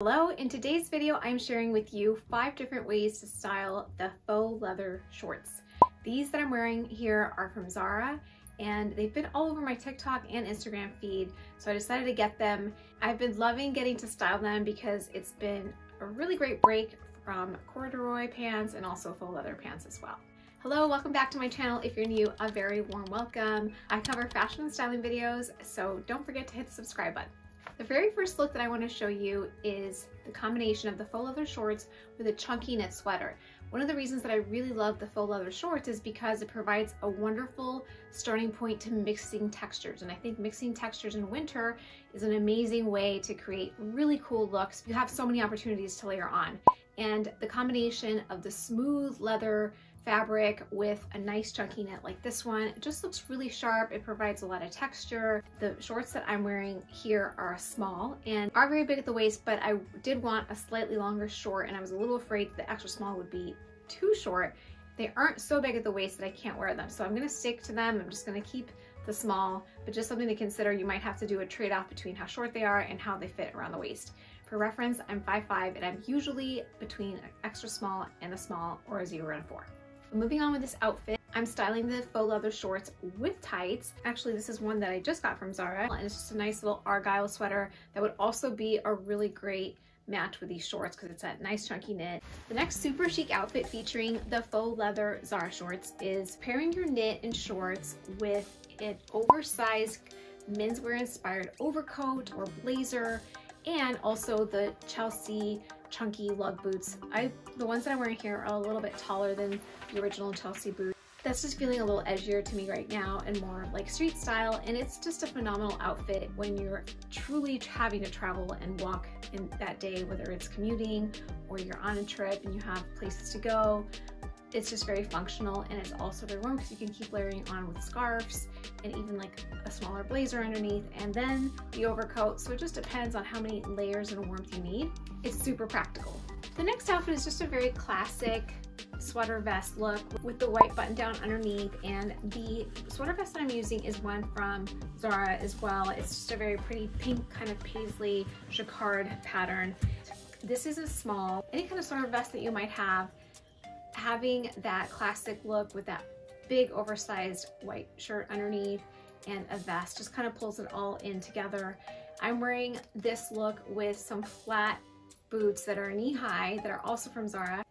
Hello, in today's video I'm sharing with you 5 different ways to style the faux leather shorts. These that I'm wearing here are from Zara and they've been all over my TikTok and Instagram feed, so I decided to get them. I've been loving getting to style them because it's been a really great break from corduroy pants and also faux leather pants as well. Hello, welcome back to my channel. If you're new, a very warm welcome. I cover fashion and styling videos, so don't forget to hit the subscribe button. The very first look that I want to show you is the combination of the faux leather shorts with a chunky knit sweater. One of the reasons that I really love the faux leather shorts is because it provides a wonderful starting point to mixing textures. And I think mixing textures in winter is an amazing way to create really cool looks. You have so many opportunities to layer on. And the combination of the smooth leather fabric with a nice chunky knit like this one, it just looks really sharp. It provides a lot of texture. The shorts that I'm wearing here are small and are very big at the waist, but I did want a slightly longer short and I was a little afraid the extra small would be too short. They aren't so big at the waist that I can't wear them, so I'm gonna stick to them. I'm just gonna keep the small, but just something to consider. You might have to do a trade-off between how short they are and how they fit around the waist. For reference, I'm 5'5" and I'm usually between an extra small and a small, or a 0 and a 4. Moving on with this outfit, I'm styling the faux leather shorts with tights. Actually, this is one that I just got from Zara, and it's just a nice little argyle sweater that would also be a really great match with these shorts because it's that nice chunky knit. The next super chic outfit featuring the faux leather Zara shorts is pairing your knit and shorts with an oversized menswear inspired overcoat or blazer, and also the Chelsea chunky lug boots. The ones that I'm wearing here are a little bit taller than the original Chelsea boot. That's just feeling a little edgier to me right now and more like street style, and it's just a phenomenal outfit when you're truly having to travel and walk in that day, whether it's commuting or you're on a trip and you have places to go. It's just very functional, and it's also very warm because you can keep layering on with scarves and even like a smaller blazer underneath and then the overcoat. So it just depends on how many layers and warmth you need. It's super practical. The next outfit is just a very classic sweater vest look with the white button down underneath, and the sweater vest that I'm using is one from Zara as well. It's just a very pretty pink kind of paisley jacquard pattern. This is a small. Any kind of sweater vest that you might have, having that classic look with that big oversized white shirt underneath and a vest just kind of pulls it all in together. I'm wearing this look with some flat boots that are knee high that are also from Zara.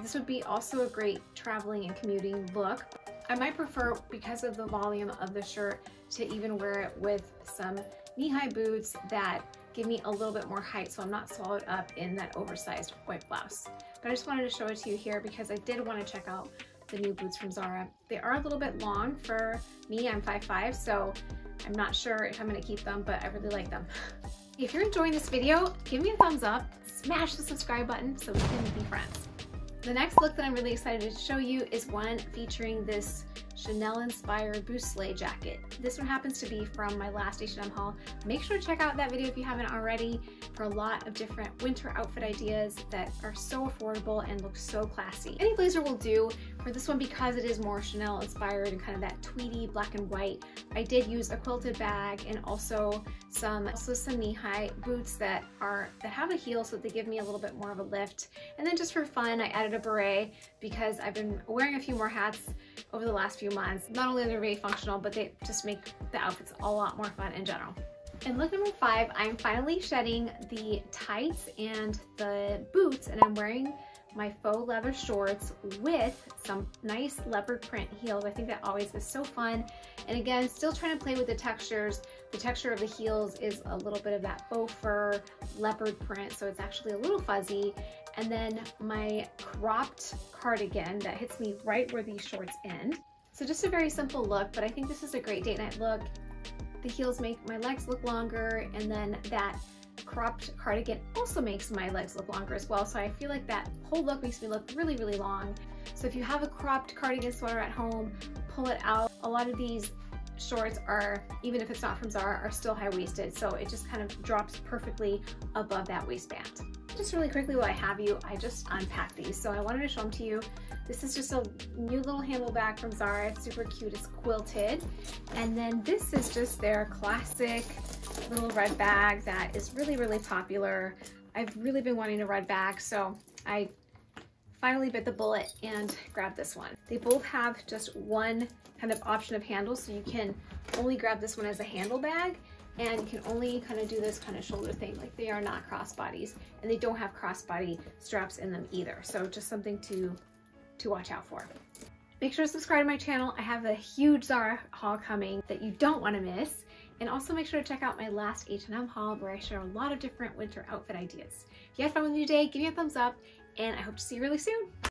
This would be also a great traveling and commuting look. I might prefer, because of the volume of the shirt, to even wear it with some knee high boots that give me a little bit more height so I'm not swallowed up in that oversized white blouse. But I just wanted to show it to you here because I did want to check out the new boots from Zara. They are a little bit long for me. I'm 5'5", so I'm not sure if I'm going to keep them, but I really like them. If you're enjoying this video, give me a thumbs up, smash the subscribe button so we can be friends. The next look that I'm really excited to show you is one featuring this Chanel-inspired bustier jacket. This one happens to be from my last H&M haul. Make sure to check out that video if you haven't already for a lot of different winter outfit ideas that are so affordable and look so classy. Any blazer will do. For this one, because it is more Chanel-inspired and kind of that tweedy black and white, I did use a quilted bag and also some knee-high boots that have a heel so that they give me a little bit more of a lift. And then just for fun, I added a beret because I've been wearing a few more hats over the last few months. Not only are they very functional, but they just make the outfits a lot more fun in general. And look number 5, I'm finally shedding the tights and the boots, and I'm wearing my faux leather shorts with some nice leopard print heels. I think that always is so fun. And again, still trying to play with the textures. The texture of the heels is a little bit of that faux fur leopard print, so it's actually a little fuzzy. And then my cropped cardigan that hits me right where these shorts end. So just a very simple look, but I think this is a great date night look. The heels make my legs look longer, and then that cropped cardigan also makes my legs look longer as well, so I feel like that whole look makes me look really, really long. So if you have a cropped cardigan sweater at home, pull it out. A lot of these shorts are, even if it's not from Zara, are still high-waisted, so it just kind of drops perfectly above that waistband. Just really quickly while I have you, I just unpacked these, so I wanted to show them to you. This is just a new little handbag from Zara. It's super cute. It's quilted. And then this is just their classic little red bag that is really, really popular. I've really been wanting a red bag, so I finally bit the bullet and grabbed this one. They both have just one kind of option of handle, so you can only grab this one as a handle bag, and you can only kind of do this kind of shoulder thing. Like, they are not crossbodies, and they don't have crossbody straps in them either, so just something to watch out for. Make sure to subscribe to my channel. I have a huge Zara haul coming that you don't want to miss. And also make sure to check out my last H&M haul where I share a lot of different winter outfit ideas. If you had fun with me today, give me a thumbs up, and I hope to see you really soon.